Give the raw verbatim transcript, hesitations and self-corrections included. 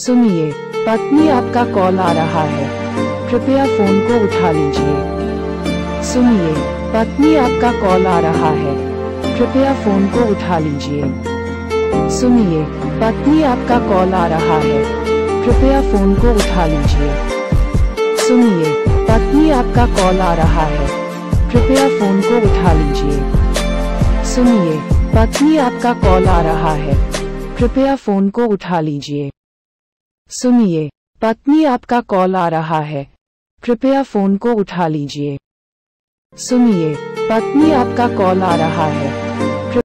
सुनिए, पत्नी आपका कॉल आ रहा है, कृपया फोन को उठा लीजिए। सुनिए, पत्नी आपका कॉल आ रहा है, कृपया फोन को उठा लीजिए। सुनिए, पत्नी आपका कॉल आ रहा है, कृपया फोन को उठा लीजिए। सुनिए, पत्नी आपका कॉल आ रहा है, कृपया फोन को उठा लीजिए। सुनिए, पत्नी आपका कॉल आ रहा है, कृपया फोन को उठा लीजिए। सुनिए, पत्नी आपका कॉल आ रहा है, कृपया फोन को उठा लीजिए। सुनिए, पत्नी आपका कॉल आ रहा है,